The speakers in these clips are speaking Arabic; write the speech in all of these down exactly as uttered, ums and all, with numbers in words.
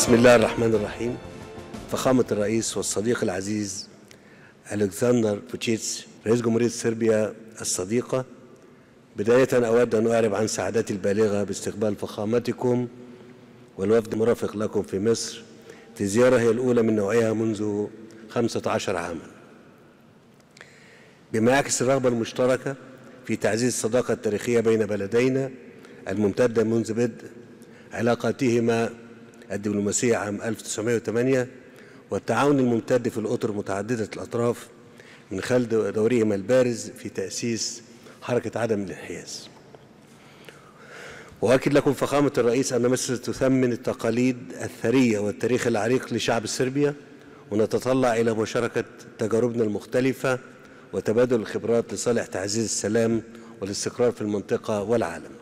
بسم الله الرحمن الرحيم. فخامة الرئيس والصديق العزيز ألكسندر فوتشيتش رئيس جمهورية صربيا الصديقة، بداية أود أن أعرب عن سعادتي البالغة باستقبال فخامتكم والوفد المرافق لكم في مصر في زيارة هي الأولى من نوعها منذ خمسة عشر عاما، بما يعكس الرغبة المشتركة في تعزيز الصداقة التاريخية بين بلدينا الممتدة منذ بدء علاقاتهما الدبلوماسية عام ألف وتسعمائة وثمانية والتعاون الممتد في الأطر متعددة الأطراف من خلال دورهما البارز في تأسيس حركة عدم الانحياز. وأؤكد لكم فخامة الرئيس أن مصر تثمن التقاليد الثرية والتاريخ العريق لشعب صربيا، ونتطلع إلى مشاركة تجاربنا المختلفة وتبادل الخبرات لصالح تعزيز السلام والاستقرار في المنطقة والعالم.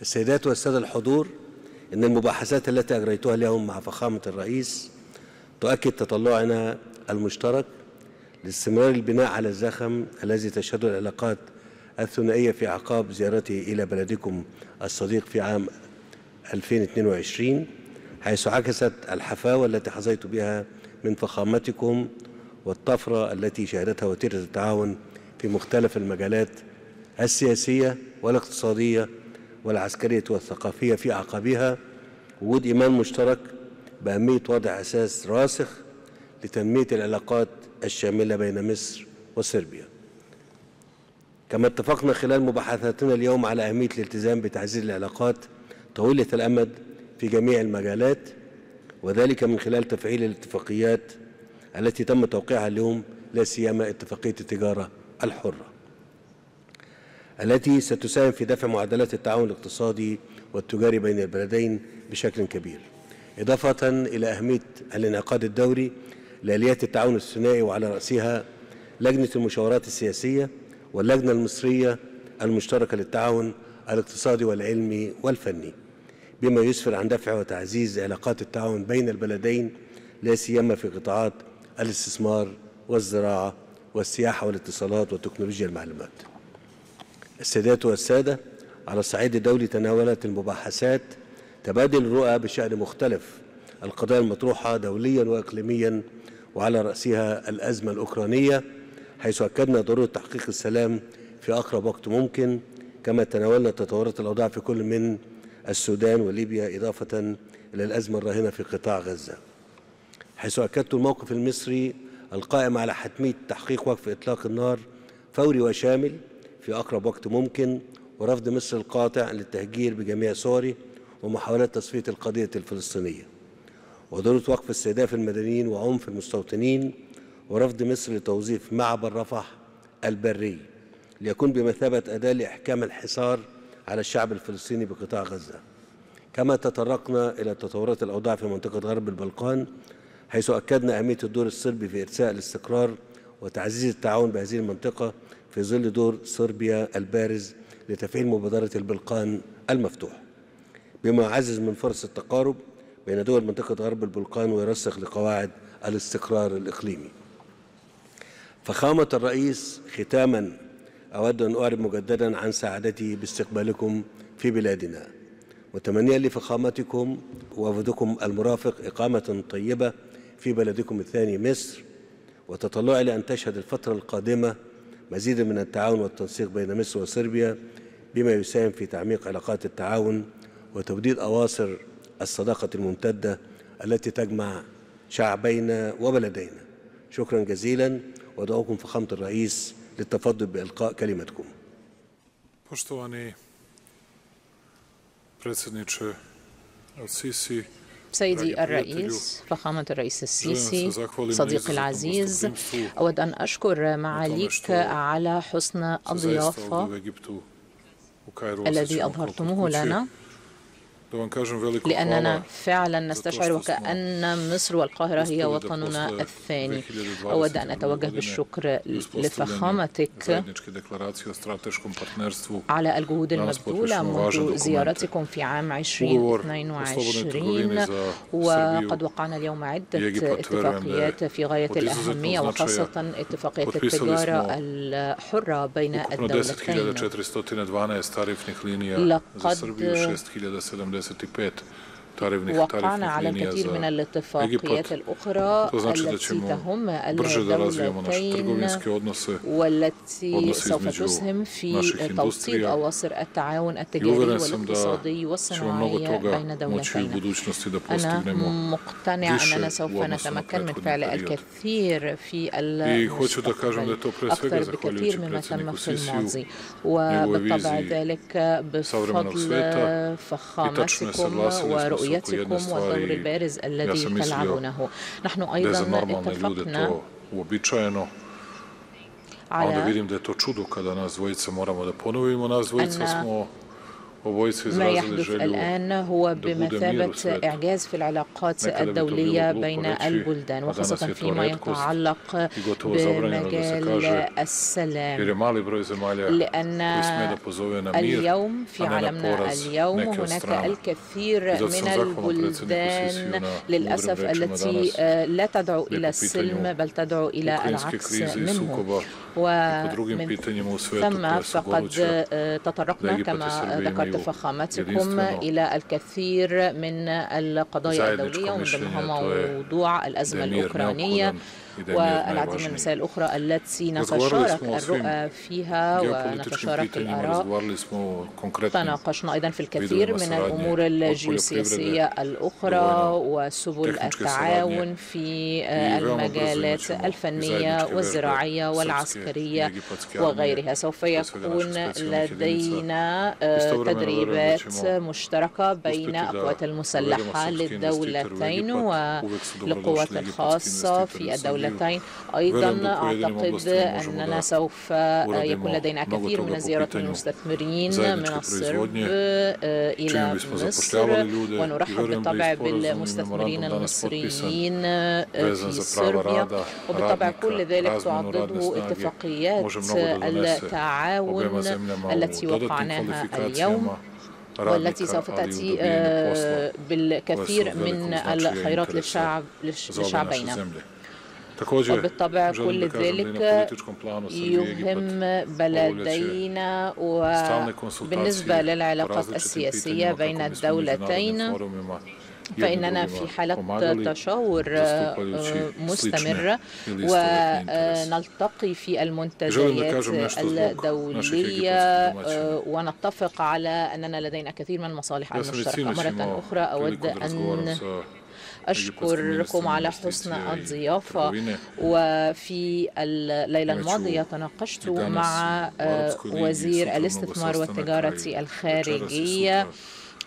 السيدات والسادة الحضور، إن المباحثات التي أجريتها اليوم مع فخامة الرئيس تؤكد تطلعنا المشترك لاستمرار البناء على الزخم الذي تشهد العلاقات الثنائية في أعقاب زيارته إلى بلدكم الصديق في عام ألفين واثنين وعشرين، حيث عكست الحفاوة التي حظيت بها من فخامتكم والطفرة التي شهدتها وتيرة التعاون في مختلف المجالات السياسية والاقتصادية والعسكرية والثقافية في أعقابها، وجود إيمان مشترك بأهمية وضع أساس راسخ لتنمية العلاقات الشاملة بين مصر وصربيا. كما اتفقنا خلال مباحثاتنا اليوم على أهمية الالتزام بتعزيز العلاقات طويلة الأمد في جميع المجالات، وذلك من خلال تفعيل الاتفاقيات التي تم توقيعها اليوم، لا سيما اتفاقية التجارة الحرة التي ستساهم في دفع معدلات التعاون الاقتصادي والتجاري بين البلدين بشكل كبير، إضافة إلى أهمية الانعقاد الدوري لآليات التعاون الثنائي وعلى رأسها لجنة المشاورات السياسية واللجنة المصرية المشتركة للتعاون الاقتصادي والعلمي والفني، بما يسفر عن دفع وتعزيز علاقات التعاون بين البلدين، لا سيما في قطاعات الاستثمار والزراعة والسياحة والاتصالات وتكنولوجيا المعلومات. السادات والسادة، على الصعيد الدولي تناولت المباحثات تبادل الرؤى بشأن مختلف القضايا المطروحة دوليا وإقليميا، وعلى رأسها الأزمة الأوكرانية، حيث أكدنا ضرورة تحقيق السلام في أقرب وقت ممكن، كما تناولنا تطورات الأوضاع في كل من السودان وليبيا، إضافة إلى الأزمة الراهنة في قطاع غزة، حيث أكدت الموقف المصري القائم على حتمية تحقيق وقف إطلاق النار فوري وشامل في أقرب وقت ممكن، ورفض مصر القاطع للتهجير بجميع صوره ومحاولات تصفية القضية الفلسطينية، وضرورة وقف استهداف المدنيين وعنف المستوطنين، ورفض مصر لتوظيف معبر رفح البري ليكون بمثابة أداة لإحكام الحصار على الشعب الفلسطيني بقطاع غزة. كما تطرقنا إلى تطورات الأوضاع في منطقة غرب البلقان، حيث أكدنا أهمية الدور الصربي في إرساء الاستقرار وتعزيز التعاون بهذه المنطقة في ظل دور صربيا البارز لتفعيل مبادرة البلقان المفتوح، بما يعزز من فرص التقارب بين دول منطقة غرب البلقان ويرسخ لقواعد الاستقرار الإقليمي. فخامة الرئيس، ختاما أود أن أعرب مجددا عن سعادتي باستقبالكم في بلادنا، متمنيا لفخامتكم ووفدكم المرافق إقامة طيبة في بلدكم الثاني مصر، وتطلعي لأن تشهد الفترة القادمة مزيدا من التعاون والتنسيق بين مصر وصربيا، بما يساهم في تعميق علاقات التعاون وتجديد أواصر الصداقة الممتدة التي تجمع شعبينا وبلدينا. شكرا جزيلا، وأدعوكم فخامة الرئيس للتفضل بإلقاء كلمتكم. سيدي الرئيس، فخامة الرئيس السيسي صديقي العزيز، أود أن أشكر معاليك على حسن الضيافة الذي أظهرتموه لنا، لأننا فعلا نستشعر وكأن مصر والقاهرة هي وطننا الثاني. أود أن أتوجه بالشكر لفخامتك على الجهود المبذولة منذ زيارتكم في عام ألفين واثنين وعشرين، وقد وقعنا اليوم عدة اتفاقيات في غاية الأهمية، وخاصة اتفاقية التجارة الحرة بين الدولتين. لقد وقعنا على الكثير من الاتفاقيات الأخرى التي تهم الدولتين والتي سوف تسهم في توطيد أواصر التعاون التجاري والاقتصادي والصناعي بين دولتين. أنا مقتنع أننا سوف نتمكن من فعل الكثير في المستقبل أكثر بكثير مما تم في الماضي، وبالطبع ذلك بفضل فخامتكم ورؤيتكم والدور البارز الذي تلعبونه. نحن أيضا اتفقنا على أن ما يحدث الآن هو بمثابة إعجاز في العلاقات الدولية بين البلدان، وخاصة فيما يتعلق بمجال السلام، لأن اليوم في عالمنا اليوم هناك الكثير من البلدان للأسف التي لا تدعو إلى السلم بل تدعو إلى العكس منه. ومن ثم فقد تطرقنا كما ذكرت فخامتكم إلى الكثير من القضايا الدولية ومن ضمنها موضوع الأزمة الأوكرانية والعديد من المسائل الأخرى التي نتشارك الرؤى فيها ونتشارك الآراء. تناقشنا أيضا في الكثير من الأمور الجيوسياسية الأخرى وسبل التعاون في المجالات الفنية والزراعية والعسكرية وغيرها. سوف يكون لدينا تدريبات مشتركة بين القوات المسلحة للدولتين والقوات الخاصة في الدولة. أيضا أعتقد أننا سوف يكون لدينا كثير من زيارات المستثمرين من الصرب إلى مصر، ونرحب بالطبع بالمستثمرين المصريين في صربيا، وبالطبع كل ذلك تعضده اتفاقيات التعاون التي وقعناها اليوم والتي سوف تأتي بالكثير من الخيرات للشعب لشعبينا. وبالطبع كل ذلك يهم بلدينا. وبالنسبة للعلاقات السياسية بين الدولتين فإننا في حالة تشاور مستمرة ونلتقي في المنتديات الدولية ونتفق على أننا لدينا كثير من المصالح المشتركة. مرة أخرى أود أن أشكركم على حسن الضيافة، وفي الليلة الماضية تناقشت مع وزير الاستثمار والتجارة الخارجية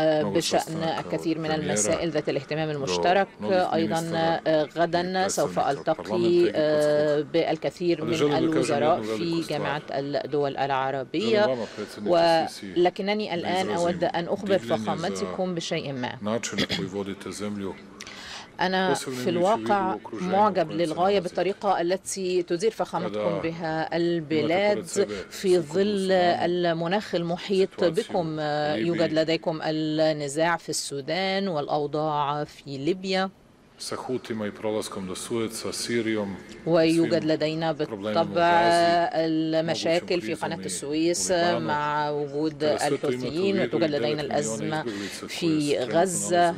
بشأن الكثير من المسائل ذات الاهتمام المشترك. أيضا غدا سوف ألتقي بالكثير من الوزراء في جامعة الدول العربية، ولكنني الآن أود أن أخبر فخامتكم بشيء ما. أنا في الواقع معجب للغاية بالطريقة التي تدير فخامتكم بها البلاد في ظل المناخ المحيط بكم. يوجد لديكم النزاع في السودان والأوضاع في ليبيا، ويوجد لدينا بالطبع المشاكل في قناة السويس مع وجود الحوثيين، وتوجد لدينا الأزمة في غزة،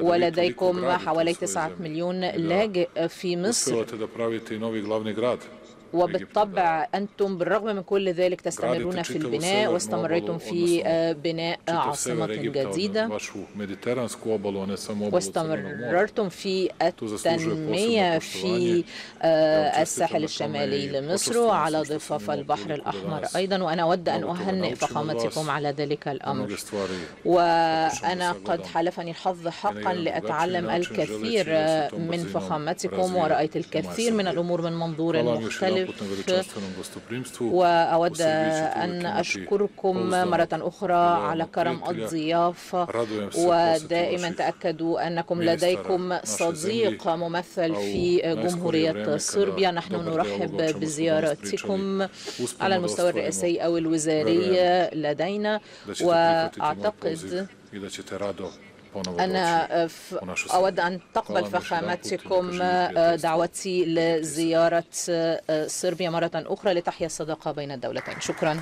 ولديكم حوالي تسعة مليون لاجئ في مصر. وبالطبع أنتم بالرغم من كل ذلك تستمرون في البناء، واستمرتم في بناء عاصمة جديدة، واستمرتم في التنمية في الساحل الشمالي لمصر وعلى ضفاف البحر الأحمر أيضا. وأنا أود أن أهنئ فخامتكم على ذلك الأمر، وأنا قد حالفني الحظ حقا لأتعلم الكثير من فخامتكم، ورأيت الكثير من الأمور من منظور مختلف. وأود أن أشكركم مرة أخرى على كرم الضيافة، ودائما تأكدوا أنكم لديكم صديق ممثل في جمهورية صربيا. نحن نرحب بزياراتكم على المستوى الرئاسي أو الوزاري لدينا، وأعتقد أنا أود أن تقبل فخامتكم دعوتي لزيارة صربيا مرة أخرى لتحيا الصداقة بين الدولتين. شكراً.